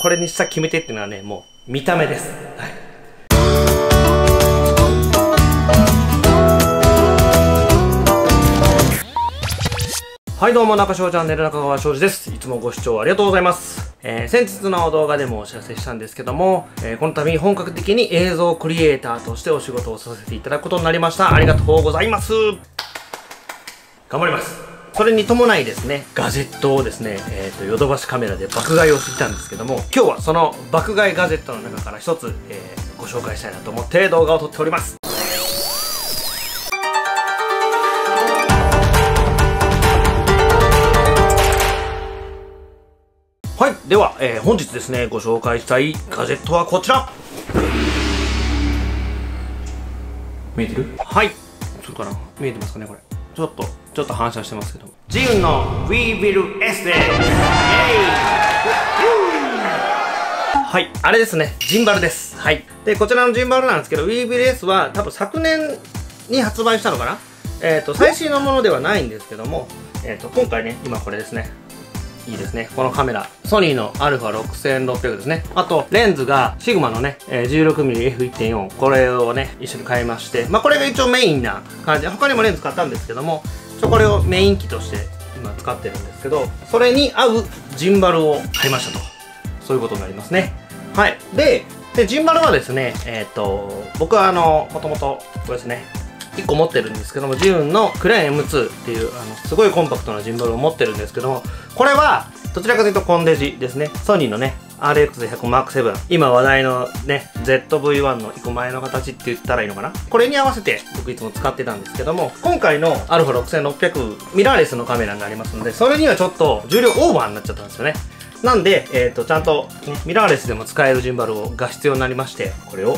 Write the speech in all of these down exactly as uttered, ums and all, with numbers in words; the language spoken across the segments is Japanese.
これにした決め手っていうのはね、もう見た目です。はい。はいどうも、中翔チャンネル中川翔司です。いつもご視聴ありがとうございます。えー、先日の動画でもお知らせしたんですけども、えー、この度本格的に映像クリエイターとしてお仕事をさせていただくことになりました。ありがとうございます。頑張ります。それに伴いですね、ガジェットをですね、えっと、ヨドバシカメラで爆買いをしてきたんですけども、今日はその爆買いガジェットの中から一つ、えー、ご紹介したいなと思って動画を撮っております。はい。では、えー、本日ですね、ご紹介したいガジェットはこちら。見えてる？はい。そうかな？見えてますかね、これ。ちょっと、ちょっと反射してますけど。ジーブイワンのWEEBILL S です。イェーイ！はい。あれですね。ジンバルです。はい。で、こちらのジンバルなんですけど、WEEBILL S は多分昨年に発売したのかな？えっと、最新のものではないんですけども、えっと、今回ね、今これですね。いいですね。このカメラ。ソニーの アルファろくせんろっぴゃく ですね。あと、レンズが、シグマのね、じゅうろくミリエフいってんよん。これをね、一緒に買いまして。まあ、これが一応メインな感じで、他にもレンズ買ったんですけども、ちょ、これをメイン機として今使ってるんですけど、それに合うジンバルを買いましたと。そういうことになりますね。はい。で、でジンバルはですね、えっと、僕はあの、もともと、これですね。いっこ持ってるんですけども、ジーブイワンのクレーン エムツー っていうあのすごいコンパクトなジンバルを持ってるんですけども、これはどちらかというとコンデジですね。ソニーのね アールエックスひゃくマークセブン、 今話題のね ゼットブイワン のいっこ前の形って言ったらいいのかな、これに合わせて僕いつも使ってたんですけども、今回の アルファろくせんろっぴゃく ミラーレスのカメラになりますので、それにはちょっと重量オーバーになっちゃったんですよね。なんで、えー、とちゃんと、ね、ミラーレスでも使えるジンバルが必要になりまして、これを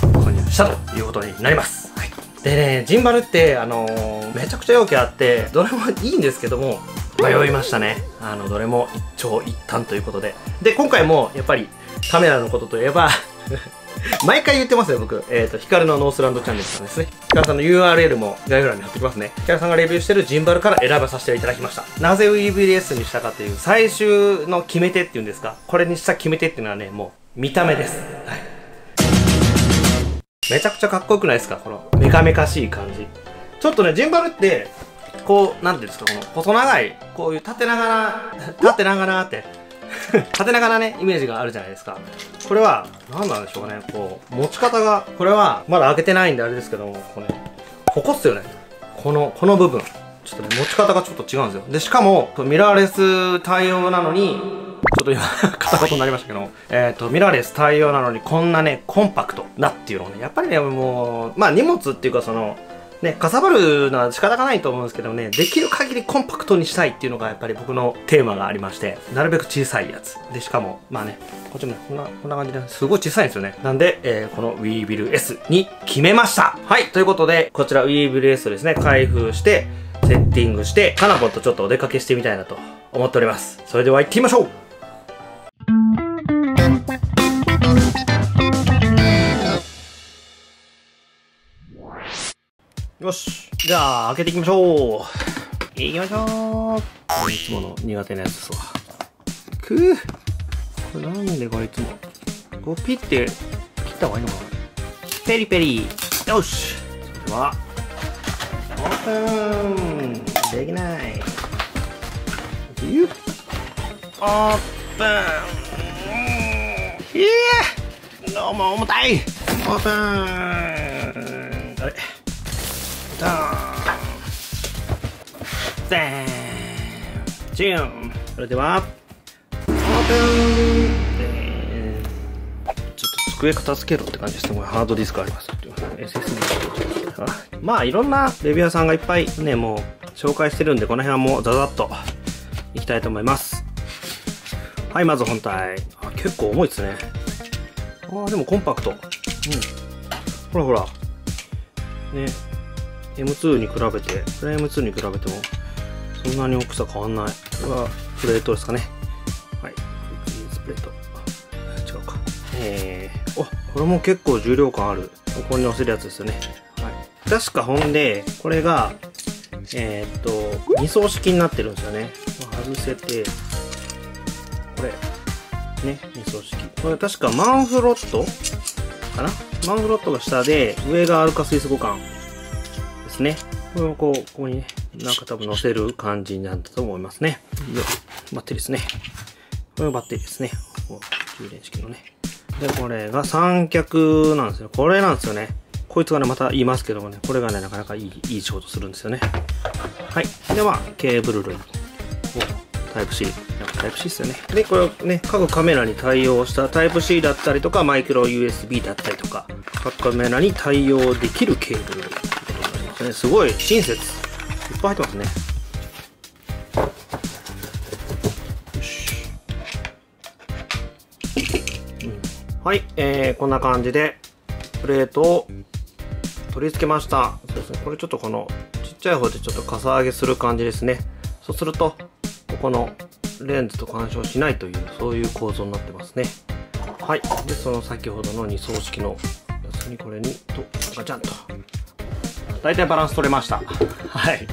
購入したということになります。はい。でね、ジンバルって、あのー、めちゃくちゃ容器あって、どれもいいんですけども、迷いましたね。あの、どれも一長一短ということで。で、今回も、やっぱり、カメラのことといえば、毎回言ってますよ、僕。えっ、ー、と、ヒカルのノースランドチャンネルさんですね。ヒカルさんの ユーアールエル も概要欄に貼ってきますね。ヒカルさんがレビューしてるジンバルから選ばさせていただきました。なぜ WEEBILL S にしたかという、最終の決め手っていうんですか、これにした決め手っていうのはね、もう、見た目です。はい。めちゃくちゃかっこよくないですか、このメカメカしい感じ。ちょっとね、ジンバルって、こう、なんていうんですか、この細長い、こういう縦長な、縦長なって、縦長なね、イメージがあるじゃないですか。これは、なんなんでしょうかね、こう、持ち方が、これは、まだ開けてないんであれですけども、これ、ここっすよね。この、この部分。ちょっとね、持ち方がちょっと違うんですよ。で、しかも、ミラーレス対応なのに、ちょっと今、片言になりましたけど、えっと、ミラーレス対応なのにこんなね、コンパクトなっていうのね、やっぱりね、もう、まあ荷物っていうかその、ね、かさばるのは仕方がないと思うんですけどね、できる限りコンパクトにしたいっていうのがやっぱり僕のテーマがありまして、なるべく小さいやつ。で、しかも、まあね、こっちもね、こんな、こんな感じで、すごい小さいんですよね。なんで、えー、この WEEBILL S に決めました。はい、ということで、こちら WEEBILL S をですね、開封して、セッティングして、カナボンとちょっとお出かけしてみたいなと思っております。それでは行ってみましょう。よし。じゃあ、開けていきましょう。いきましょう。いつもの苦手なやつですわ。くぅ。これなんでこれいつも。こうピッて切った方がいいのかな。ペリペリ。よし。それでは、オープン。できない。ゆっ。オープン。いえ。どうも重たい。オープン。あれドーンゼーンジュン。それではオープン。ちょっと机片付けろって感じですね。これハードディスクあります。 エスエスディー。 あ、まあいろんなレビュー屋さんがいっぱいね、もう紹介してるんで、この辺はもうザザッといきたいと思います。はい、まず本体。あ、結構重いですね。あ、でもコンパクト、うん、ほらほらね、エムツー に比べて、フレームツーに比べても、そんなに大きさ変わんない。これはプレートですかね。はい。プレート。違うか。えー、お、これも結構重量感ある。ここに押せるやつですよね。はい。確かほんで、これが、えー、っと、にそう式になってるんですよね。外せて、これ、ね、二層式。これ確かマンフロットかな、マンフロットが下で、上がアルカ水素互換ですね。これをこう、ここにね、なんか多分乗せる感じになったと思いますね。バッテリーですね。これがバッテリーですね。こう、充電式のね。で、これが三脚なんですよ。これなんですよね。こいつがね、また言いますけどもね、これがね、なかなかいい、いい仕事するんですよね。はい。で、まあ、ケーブル類。タイプ C。タイプ C ですよね。で、これをね、各カメラに対応したタイプ C だったりとか、マイクロ ユーエスビー だったりとか、各カメラに対応できるケーブル類ってことになりますね。すごい親切。いっぱい入ってますね。はい、えー、こんな感じでプレートを取り付けました。そうですね、これちょっとこのちっちゃい方でちょっとかさ上げする感じですね。そうすると、ここのレンズと干渉しないという、そういう構造になってますね。はい、で、その先ほどの二層式のやつにこれに、と、ガチャンと。大体バランス取れました。はい。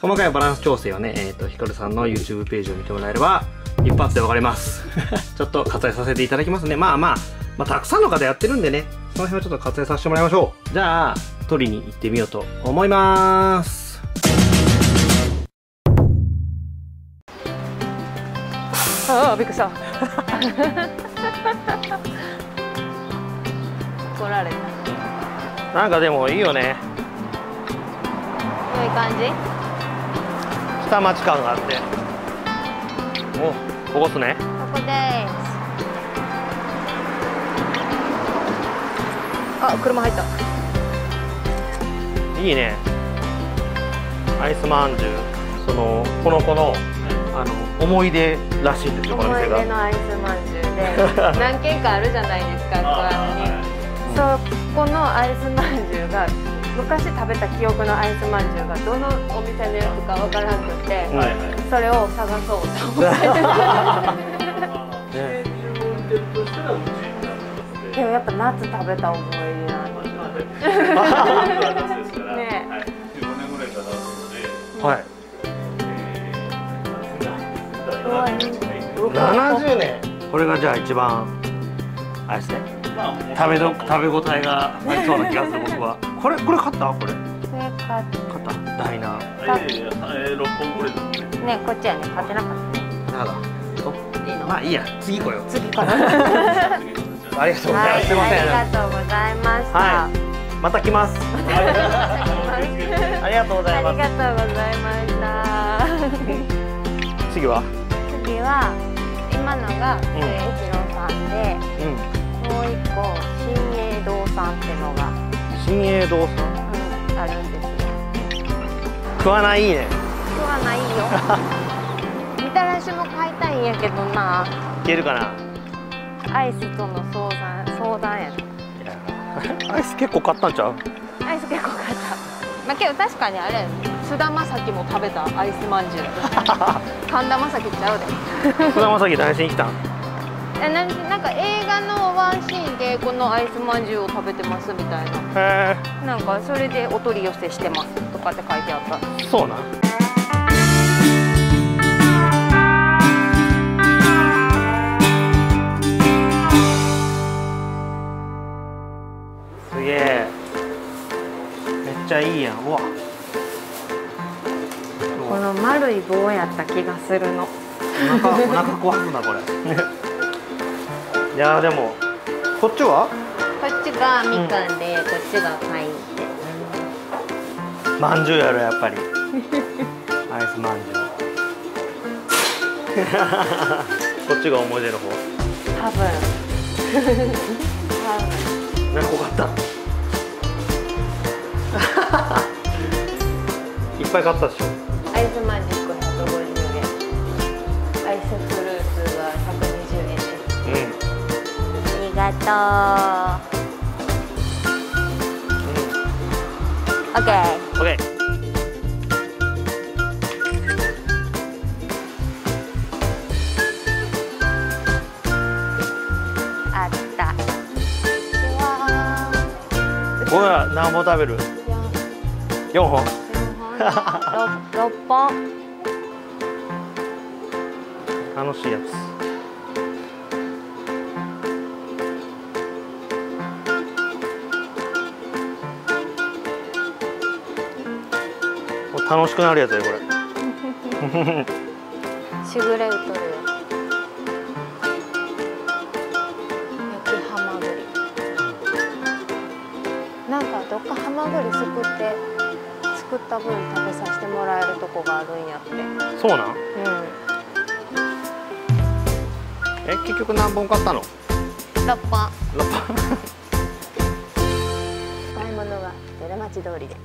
細かいバランス調整はね、えっと、ヒカルさんの YouTube ページを見てもらえれば、一発でわかります。ちょっと割愛させていただきますね。まあまあ、まあ、たくさんの方やってるんでね、その辺はちょっと割愛させてもらいましょう。じゃあ、取りに行ってみようと思いまーす。ああ、びっくりした。怒られた。なんかでもいいよね。良い感じ？下町感があって。お、ここっすね。ここです。あ、車入った。いいね、アイスまんじゅう。そのこの子のあの思い出らしいんですよ、この店が。思い出のアイスまんじゅうで何軒かあるじゃないですかここに。そこのアイスまんじゅうが、昔食べた記憶のアイスまんじゅうがどのお店のやつかわからなくて、それを探そうと思って。でもやっぱ夏食べた思い出なんですよね。じゅうごねんぐらいかなので。はい。ななじゅうねん。これがじゃあ一番あれですね。食べど食べ応えがありそうな気がする僕は。これこれ買った？これ。買った。ダイナ。ええろっぽんこれ。ね、こっちはね買ってなかったね。なら。いいの？まあいいや。次来よう。次かな。ありがとうございます。すみません。ありがとうございました。はい、また来ます。ありがとうございます。ありがとうございました。次は？次は今のが末広さんで、うん、もう一個新栄堂さんってのが新栄堂さん、うん、あるんですよ。食わないね。食わないよ。みたらしも買いたいんやけどな。いけるかな。アイスとの相談相談やね。アイス結構買ったんちゃう？アイス結構買った。まあけど確かにあれ、須田まさきも食べたアイスまんじゅう。神田まさきちゃうで。須田まさき何しに来たん？え、なんなんか映画のワンシーンでこのアイスまんじゅうを食べてますみたいな。へえ。なんかそれでお取り寄せしてますとかって書いてあった。そうなん。いいやん。うわ、この丸い棒やった気がするの。お腹、お腹壊すなこれ。いやーでもこっちは？こっちがみかんで、うん、こっちがパインで。まんじゅうやろやっぱり。アイスまんじゅう。こっちが思い出の方。多分。多分。なんかよかった。いっぱい買ったでしょ。アイスマジックひゃくごじゅうえん、アイスフルーツがひゃくにじゅうえんです。うん、ありがとう。オッケー。オッケー。あった。これは何本食べる？よんほん。ろっぽん。楽しいやつ。楽しくなるやつだよこれ。しぐれうとるよ。焼きハマグリ。なんかどっかハマグリすくって作った分食べさせてもらえるとこがあるんやって。そうなん？うん。え、結局何本買ったの？ラッパ。ラッパ。買い物は寺町通りで。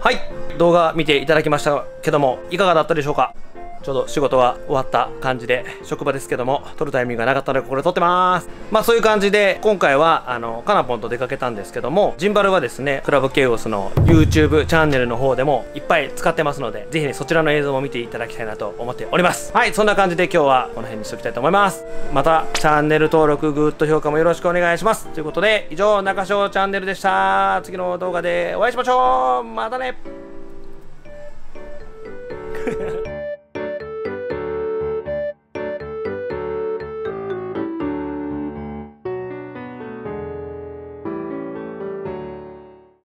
はい、動画見ていただきましたけどもいかがだったでしょうか。ちょうど仕事は終わった感じで、職場ですけども撮るタイミングがなかったのでこれ撮ってます。まあそういう感じで今回はあのかなぽんと出かけたんですけども、ジンバルはですねクラブケイオスの YouTube チャンネルの方でもいっぱい使ってますので、ぜひねそちらの映像も見ていただきたいなと思っております。はい、そんな感じで今日はこの辺にしておきたいと思います。またチャンネル登録グッド評価もよろしくお願いしますということで、以上中翔チャンネルでした。次の動画でお会いしましょう。またね。